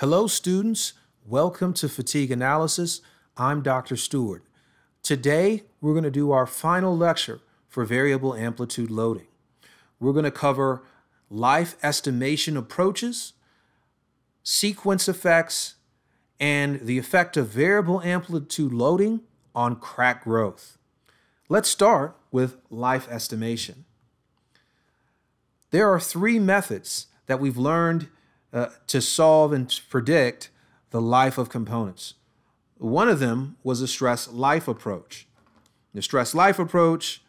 Hello students, welcome to Fatigue Analysis. I'm Dr. Stewart. Today, we're going to do our final lecture for variable amplitude loading. We're going to cover life estimation approaches, sequence effects, and the effect of variable amplitude loading on crack growth. Let's start with life estimation. There are three methods that we've learned to solve and to predict the life of components. One of them was the stress life approach. The stress life approach,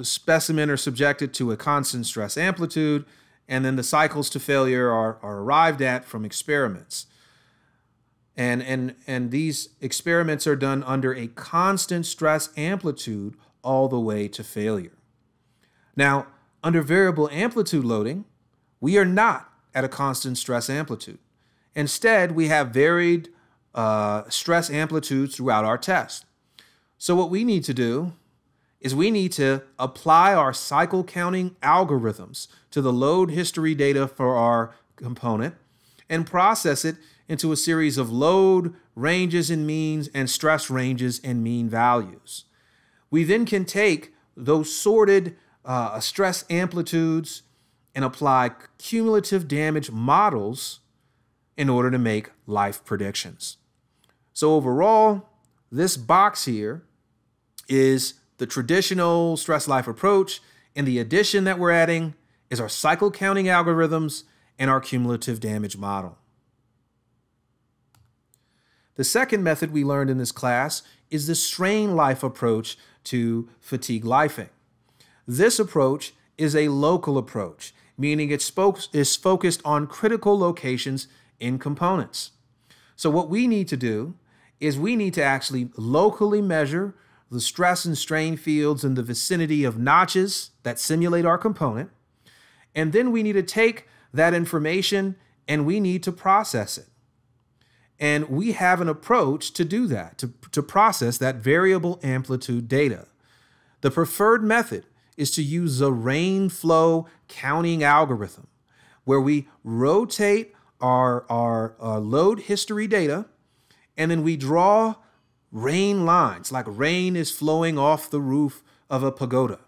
specimen are subjected to a constant stress amplitude, and then the cycles to failure are arrived at from experiments. And these experiments are done under a constant stress amplitude all the way to failure. Now, under variable amplitude loading, we are not at a constant stress amplitude. Instead, we have varied stress amplitudes throughout our test. So what we need to do is we need to apply our cycle counting algorithms to the load history data for our component and process it into a series of load ranges and means and stress ranges and mean values. We then can take those sorted stress amplitudes and apply cumulative damage models in order to make life predictions. So overall, this box here is the traditional stress life approach, and the addition that we're adding is our cycle counting algorithms and our cumulative damage model. The second method we learned in this class is the strain life approach to fatigue lifing. This approach is a local approach, meaning it is focused on critical locations in components. So what we need to do is we need to actually locally measure the stress and strain fields in the vicinity of notches that simulate our component, and then we need to take that information and we need to process it. And we have an approach to do that, to process that variable amplitude data. The preferred method is to use a rain flow counting algorithm where we rotate our load history data and then we draw rain lines, like rain is flowing off the roof of a pagoda.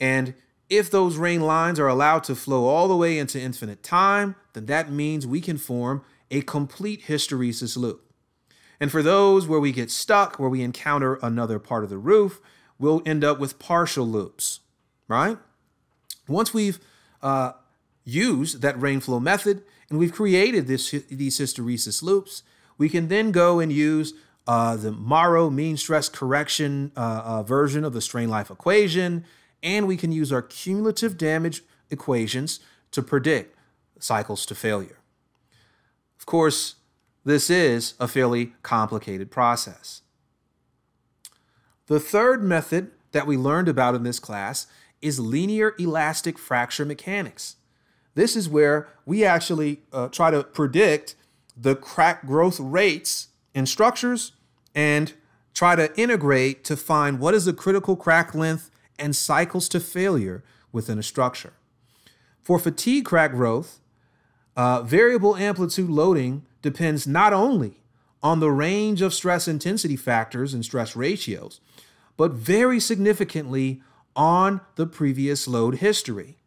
And if those rain lines are allowed to flow all the way into infinite time, then that means we can form a complete hysteresis loop. And for those where we get stuck, where we encounter another part of the roof, we'll end up with partial loops, right? Once we've used that rain flow method and we've created these hysteresis loops, we can then go and use the Morrow mean stress correction version of the strain life equation, and we can use our cumulative damage equations to predict cycles to failure. Of course, this is a fairly complicated process. The third method that we learned about in this class is linear elastic fracture mechanics. This is where we actually try to predict the crack growth rates in structures and try to integrate to find what is the critical crack length and cycles to failure within a structure. For fatigue crack growth, variable amplitude loading depends not only on the range of stress intensity factors and stress ratios, but very significantly on the previous load history,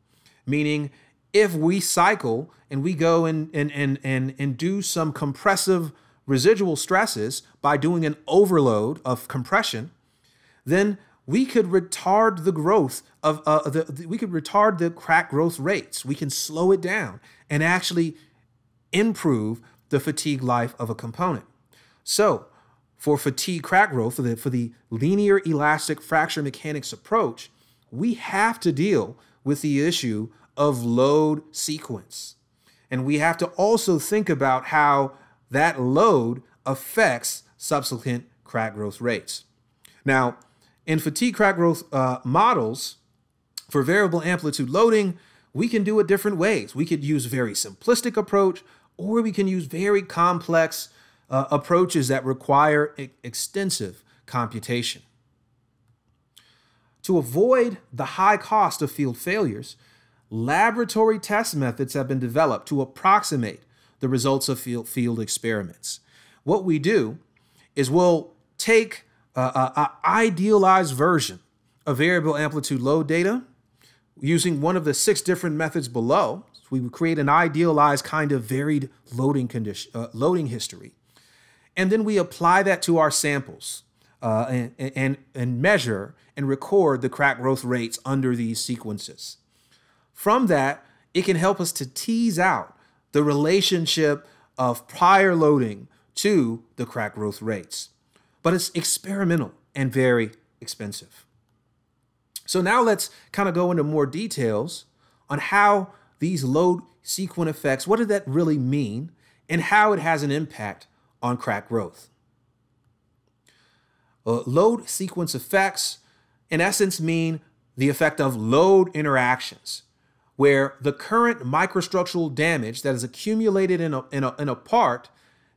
meaning if we cycle and we go and do some compressive residual stresses by doing an overload of compression, then we could retard the growth of we could retard the crack growth rates. We can slow it down and actually improve the fatigue life of a component. So for fatigue crack growth, for the linear elastic fracture mechanics approach, we have to deal with the issue of load sequence. And we have to also think about how that load affects subsequent crack growth rates. Now, in fatigue crack growth models for variable amplitude loading, we can do it different ways. We could use very simplistic approach, or we can use very complex approaches that require extensive computation. To avoid the high cost of field failures, laboratory test methods have been developed to approximate the results of field experiments. What we do is we'll take an idealized version of variable amplitude load data using one of the 6 different methods below. So we would create an idealized kind of varied loading condition, loading history. And then we apply that to our samples and measure and record the crack growth rates under these sequences. From that, it can help us to tease out the relationship of prior loading to the crack growth rates. But it's experimental and very expensive. So now let's kind of go into more details on how these load sequence effects, what does that really mean, and how it has an impact on crack growth. Load sequence effects, in essence, mean the effect of load interactions, where the current microstructural damage that is accumulated in a part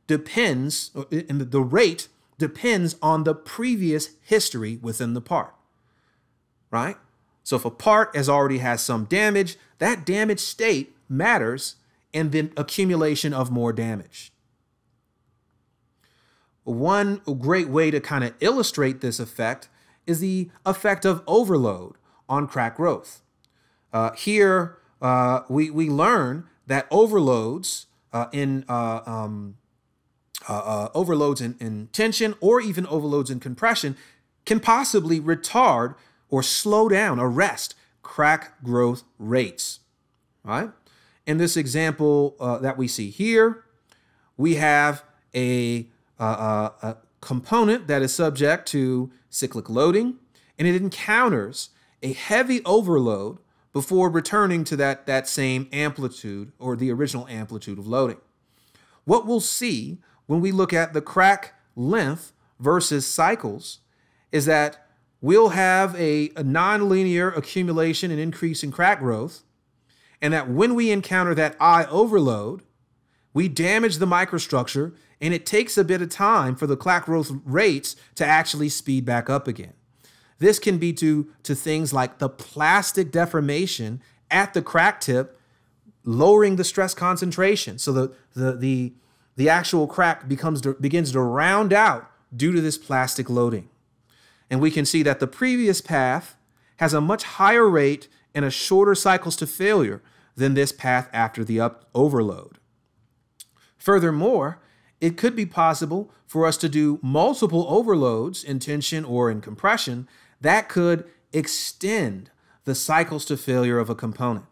depends, and the rate depends on the previous history within the part, right? So if a part has already had some damage, that damage state matters in the accumulation of more damage. One great way to kind of illustrate this effect is the effect of overload on crack growth. Here, we learn that overloads in tension or even overloads in compression can possibly retard or slow down, arrest crack growth rates, right? In this example that we see here, we have a component that is subject to cyclic loading, and it encounters a heavy overload before returning to that same amplitude or the original amplitude of loading. What we'll see when we look at the crack length versus cycles is that we'll have a nonlinear accumulation and increase in crack growth, and that when we encounter that I overload, we damage the microstructure, and it takes a bit of time for the crack growth rates to actually speed back up again. This can be due to things like the plastic deformation at the crack tip, lowering the stress concentration, so the actual crack begins to round out due to this plastic loading. And we can see that the previous path has a much higher rate and a shorter cycles to failure than this path after the overload. Furthermore, it could be possible for us to do multiple overloads in tension or in compression that could extend the cycles to failure of a component.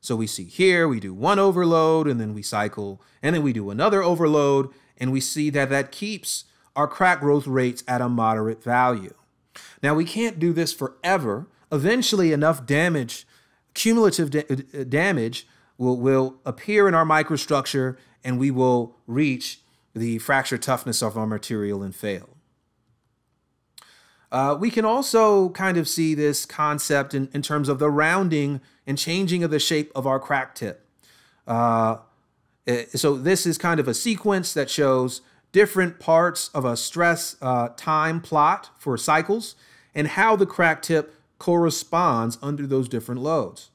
So we see here, we do one overload and then we cycle, and then we do another overload, and we see that that keeps our crack growth rates at a moderate value. Now, we can't do this forever. Eventually, enough damage, cumulative damage, will appear in our microstructure, and we will reach the fracture toughness of our material and fail. We can also kind of see this concept in terms of the rounding and changing of the shape of our crack tip. So this is kind of a sequence that shows different parts of a stress time plot for cycles and how the crack tip corresponds under those different loads.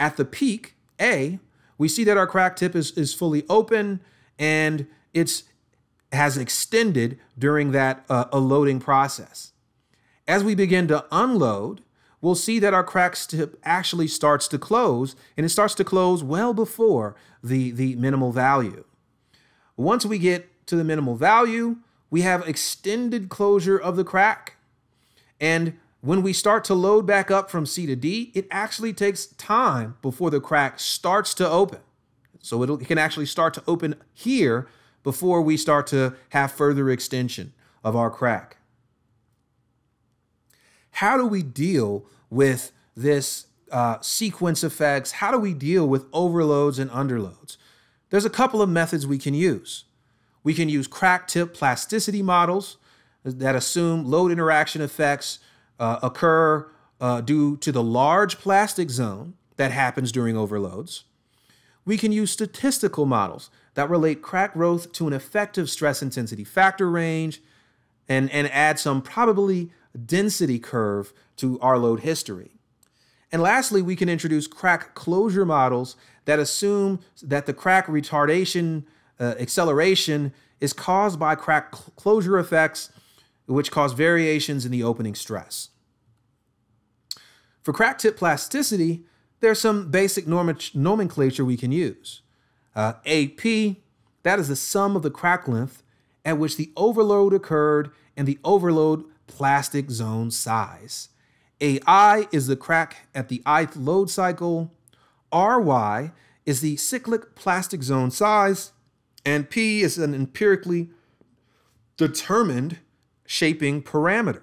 At the peak, A, we see that our crack tip is fully open and it has extended during that loading process. As we begin to unload, we'll see that our crack tip actually starts to close, and it starts to close well before the minimal value. Once we get to the minimal value, we have extended closure of the crack. And when we start to load back up from C to D, it actually takes time before the crack starts to open. So it can actually start to open here before we start to have further extension of our crack. How do we deal with this sequence effects? How do we deal with overloads and underloads? There's a couple of methods we can use. We can use crack tip plasticity models that assume load interaction effects occur due to the large plastic zone that happens during overloads. We can use statistical models that relate crack growth to an effective stress intensity factor range and add some probability density curve to our load history. And lastly, we can introduce crack closure models that assume that the crack retardation acceleration is caused by crack closure effects, which cause variations in the opening stress. For crack tip plasticity, there's some basic nomenclature we can use. AP, that is the sum of the crack length at which the overload occurred and the overload plastic zone size. AI is the crack at the ith load cycle. RY is the cyclic plastic zone size. And P is an empirically determined shaping parameter.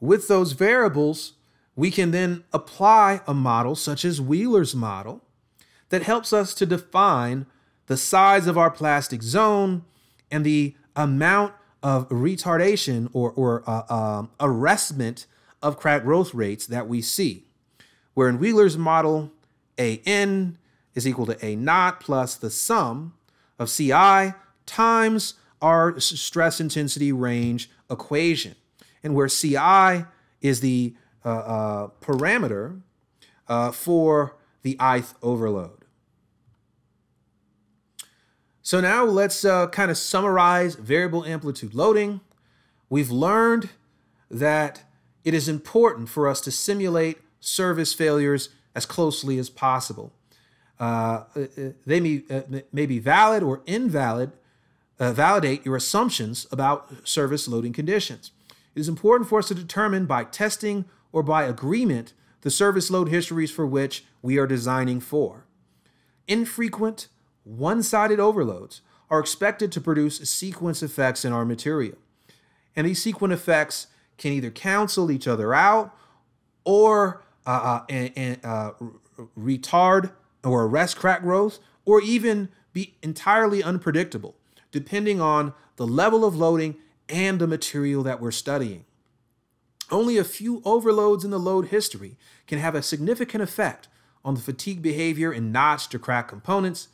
With those variables, we can then apply a model such as Wheeler's model that helps us to define the size of our plastic zone and the amount of retardation or arrestment of crack growth rates that we see, where in Wheeler's model, AN is equal to A naught plus the sum of CI times our stress intensity range equation, and where CI is the parameter for the ith overload. So now let's kind of summarize variable amplitude loading. We've learned that it is important for us to simulate service failures as closely as possible. They may be valid or invalid. Validate your assumptions about service loading conditions. It is important for us to determine by testing or by agreement the service load histories for which we are designing for. Infrequent, one-sided overloads are expected to produce sequence effects in our material. And these sequence effects can either cancel each other out or retard or arrest crack growth, or even be entirely unpredictable, depending on the level of loading and the material that we're studying. Only a few overloads in the load history can have a significant effect on the fatigue behavior in notch to crack components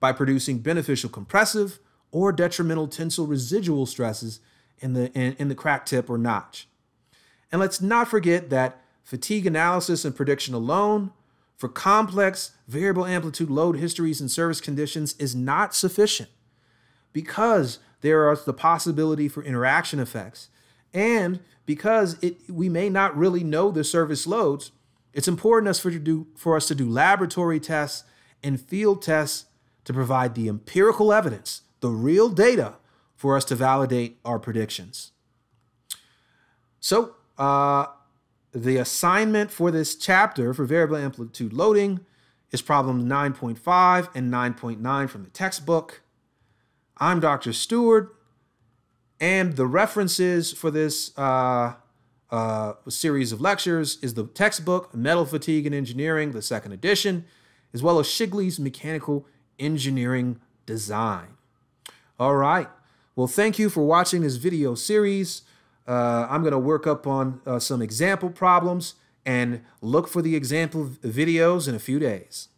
by producing beneficial compressive or detrimental tensile residual stresses in the crack tip or notch. And let's not forget that fatigue analysis and prediction alone for complex variable amplitude load histories and service conditions is not sufficient, because there is the possibility for interaction effects, and because we may not really know the service loads. It's important for us to do laboratory tests and field tests to provide the empirical evidence, the real data, for us to validate our predictions. So the assignment for this chapter for variable amplitude loading is problem 9.5 and 9.9 from the textbook. I'm Dr. Stewart, and the references for this series of lectures is the textbook, Metal Fatigue in Engineering, the second edition, as well as Shigley's Mechanical Engineering Design. All right. Well, thank you for watching this video series. I'm going to work up on some example problems and look for the example videos in a few days.